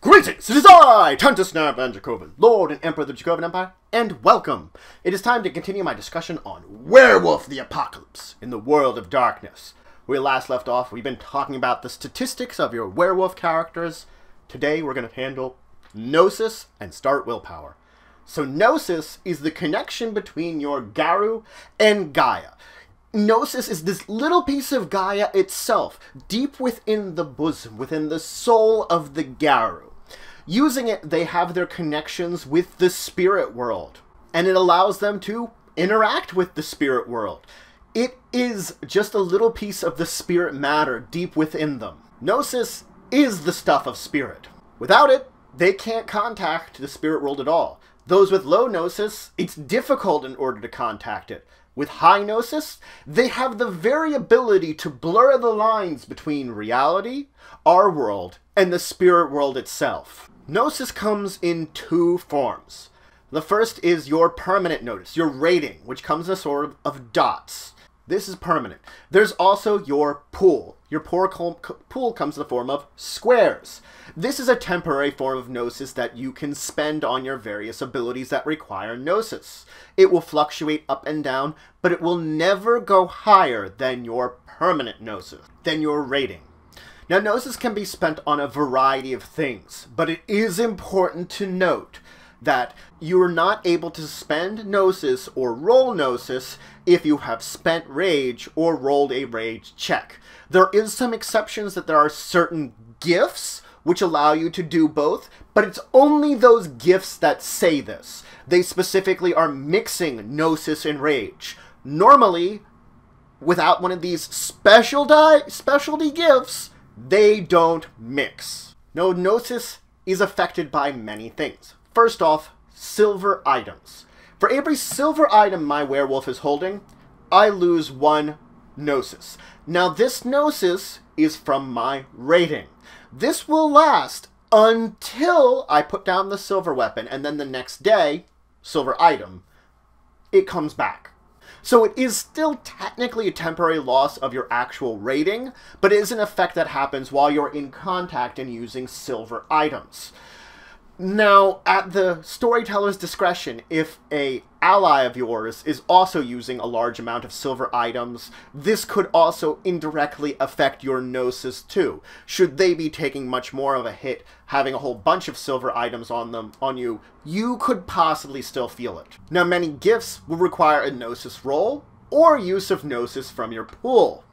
Greetings! It is I, Tantus Narivan Dracovin, Lord and Emperor of the Dracovin Empire, and welcome! It is time to continue my discussion on Werewolf the Apocalypse in the World of Darkness. We last left off, we've been talking about the statistics of your werewolf characters. Today we're going to handle Gnosis and start willpower. So Gnosis is the connection between your Garou and Gaia. Gnosis is this little piece of Gaia itself, deep within the bosom, within the soul of the Garou. Using it, they have their connections with the spirit world, and it allows them to interact with the spirit world. It is just a little piece of the spirit matter deep within them. Gnosis is the stuff of spirit. Without it, they can't contact the spirit world at all. Those with low Gnosis, it's difficult in order to contact it. With high Gnosis, they have the very ability to blur the lines between reality, our world, and the spirit world itself. Gnosis comes in two forms. The first is your permanent Gnosis, your rating, which comes in a sort of dots. This is permanent. There's also your pool. Your pool comes in the form of squares. This is a temporary form of Gnosis that you can spend on your various abilities that require Gnosis. It will fluctuate up and down, but it will never go higher than your permanent Gnosis, than your rating. Now, Gnosis can be spent on a variety of things, but it is important to note that you are not able to spend Gnosis or roll Gnosis if you have spent Rage or rolled a Rage check. There is some exceptions that there are certain gifts which allow you to do both, but it's only those gifts that say this. They specifically are mixing Gnosis and Rage. Normally, without one of these specialty gifts, they don't mix. Now, Gnosis is affected by many things. First off, silver items. For every silver item my werewolf is holding, I lose one Gnosis. Now, this Gnosis is from my rating. This will last until I put down the silver weapon, and then the next day, silver item, it comes back. So it is still technically a temporary loss of your actual rating, but it is an effect that happens while you're in contact and using silver items. Now, at the storyteller's discretion, if an ally of yours is also using a large amount of silver items, this could also indirectly affect your Gnosis too. Should they be taking much more of a hit, having a whole bunch of silver items on you, you could possibly still feel it. Now, many gifts will require a Gnosis roll or use of Gnosis from your pool.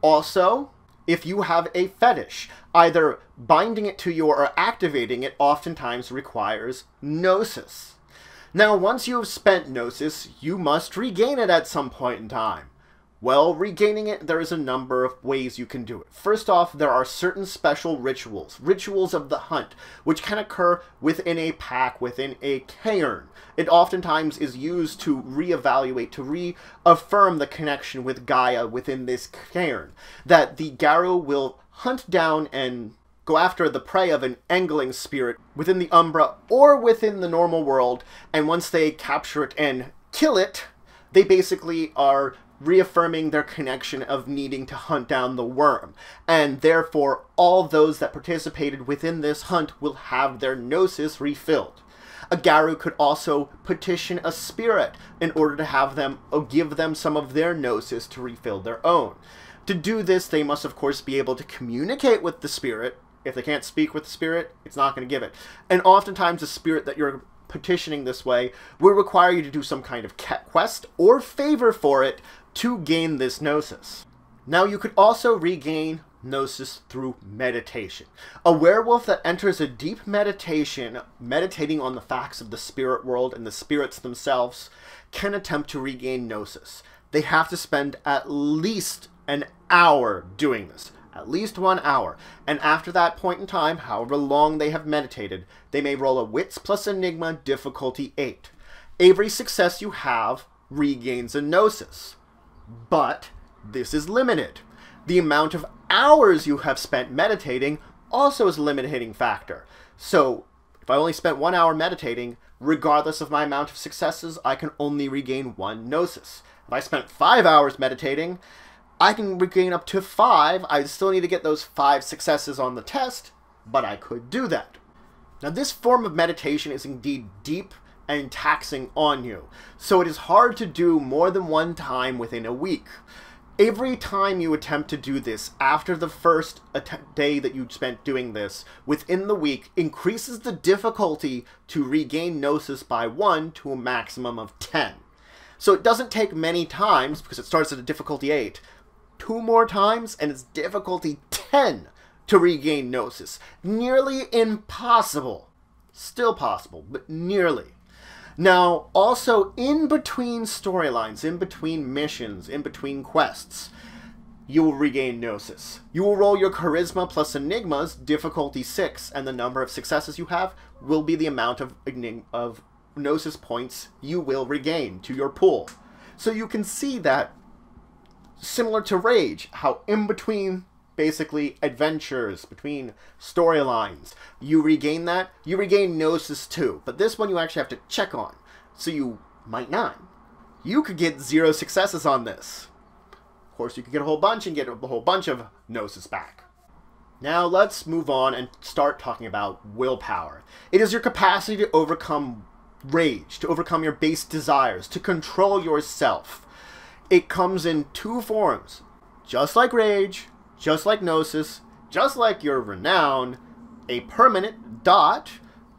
Also, if you have a fetish, either binding it to you or activating it oftentimes requires Gnosis. Now, once you have spent Gnosis, you must regain it at some point in time. Well, regaining it, there is a number of ways you can do it. First off, there are certain special rituals, rituals of the hunt, which can occur within a pack, within a cairn. It oftentimes is used to reevaluate, to reaffirm the connection with Gaia within this cairn, that the Garou will hunt down and go after the prey of an angling spirit within the Umbra or within the normal world, and once they capture it and kill it, they basically are reaffirming their connection of needing to hunt down the worm, and therefore all those that participated within this hunt will have their Gnosis refilled. A Garou could also petition a spirit in order to have them or give them some of their Gnosis to refill their own. To do this, they must, of course, be able to communicate with the spirit. If they can't speak with the spirit, it's not going to give it. And oftentimes, the spirit that you're petitioning this way will require you to do some kind of quest or favor for it to gain this Gnosis. Now, you could also regain Gnosis through meditation. A werewolf that enters a deep meditation, meditating on the facts of the spirit world and the spirits themselves, can attempt to regain Gnosis. They have to spend at least an hour doing this, at least 1 hour, and after that point in time, however long they have meditated, they may roll a Wits plus Enigma difficulty 8. Every success you have regains a Gnosis, but this is limited. The amount of hours you have spent meditating also is a limiting factor. So if I only spent 1 hour meditating, Regardless of my amount of successes, I can only regain one Gnosis. If I spent 5 hours meditating, I can regain up to 5. I still need to get those 5 successes on the test, but I could do that. Now, this form of meditation is indeed deep and taxing on you, so it is hard to do more than one time within a week. Every time you attempt to do this after the first day that you spent doing this, within the week, increases the difficulty to regain Gnosis by 1 to a maximum of 10. So it doesn't take many times, because it starts at a difficulty 8, 2 more times, and it's difficulty 10 to regain Gnosis. Nearly impossible. Still possible, but nearly. Now, also, in between storylines, in between missions, in between quests, you will regain Gnosis. You will roll your Charisma plus Enigmas, difficulty 6, and the number of successes you have will be the amount of Gnosis points you will regain to your pool. So you can see that, similar to Rage, how in between, basically, adventures, between storylines, you regain that, you regain Gnosis too. But this one you actually have to check on, so you might not. You could get 0 successes on this. Of course, you could get a whole bunch and get a whole bunch of Gnosis back. Now let's move on and start talking about willpower. It is your capacity to overcome rage, to overcome your base desires, to control yourself. It comes in 2 forms, just like Rage, just like Gnosis, just like your renown, a permanent dot,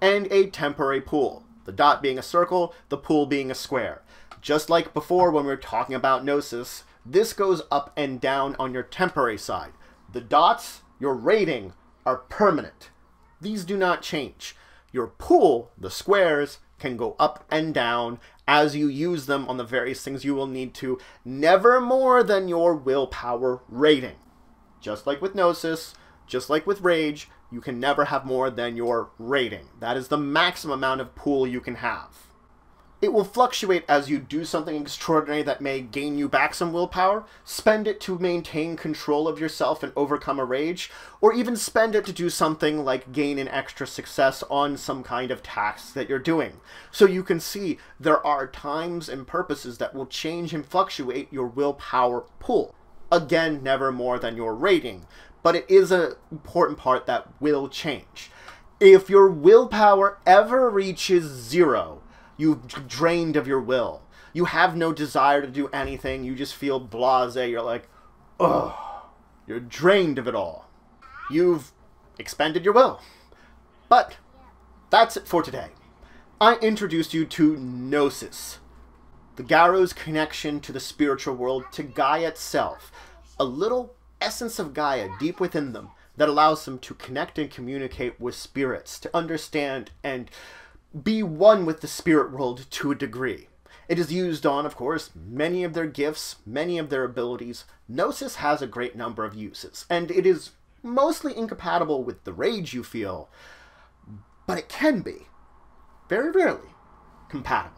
and a temporary pool. The dot being a circle, the pool being a square. Just like before when we were talking about Gnosis, this goes up and down on your temporary side. The dots, your rating, are permanent. These do not change. Your pool, the squares, can go up and down as you use them on the various things you will need to, never more than your willpower rating. Just like with Gnosis, just like with Rage, you can never have more than your rating. That is the maximum amount of pool you can have. It will fluctuate as you do something extraordinary that may gain you back some willpower, spend it to maintain control of yourself and overcome a rage, or even spend it to do something like gain an extra success on some kind of task that you're doing. So you can see there are times and purposes that will change and fluctuate your willpower pool. Again, never more than your rating, but it is an important part that will change. If your willpower ever reaches 0, you've drained of your will. You have no desire to do anything, you just feel blasé, you're like, ugh, you're drained of it all. You've expended your will. But that's it for today. I introduced you to Gnosis, the Garou's connection to the spiritual world, to Gaia itself, a little essence of Gaia deep within them that allows them to connect and communicate with spirits, to understand and be one with the spirit world to a degree. It is used on, of course, many of their gifts, many of their abilities. Gnosis has a great number of uses, and it is mostly incompatible with the rage you feel, but it can be, very rarely, compatible.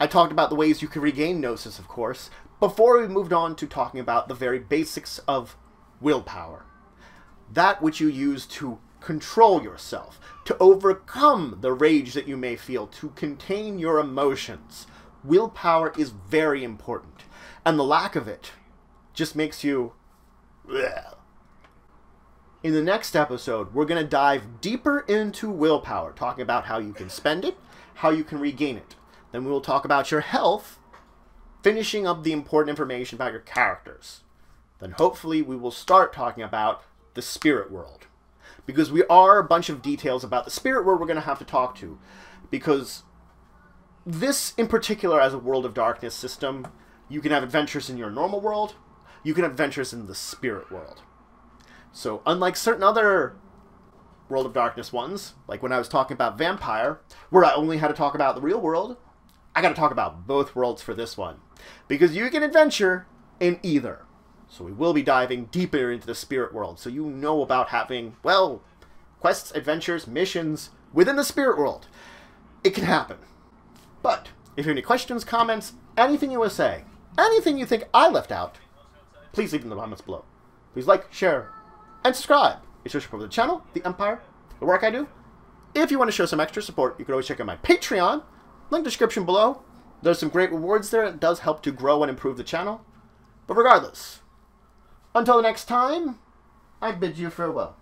I talked about the ways you can regain Gnosis, of course, before we moved on to talking about the very basics of willpower. That which you use to control yourself, to overcome the rage that you may feel, to contain your emotions. Willpower is very important, and the lack of it just makes you... bleh. In the next episode, we're going to dive deeper into willpower, talking about how you can spend it, how you can regain it. Then we will talk about your health, finishing up the important information about your characters. Then hopefully we will start talking about the spirit world, because we are a bunch of details about the spirit world we're going to have to talk to, because this in particular, as a World of Darkness system, you can have adventures in your normal world, you can have adventures in the spirit world. So unlike certain other World of Darkness ones, like when I was talking about Vampire, where I only had to talk about the real world, I got to talk about both worlds for this one, because you can adventure in either. So we will be diving deeper into the spirit world, so you know about having, well, quests, adventures, missions within the spirit world. It can happen. But if you have any questions, comments, anything you want to say, anything you think I left out, please leave in the comments below. Please like, share, and subscribe. It's your support for the channel, the Empire, the work I do, If you want to show some extra support, you can always check out my Patreon. Link description below. There's some great rewards there. It does help to grow and improve the channel. But regardless, until the next time, I bid you farewell.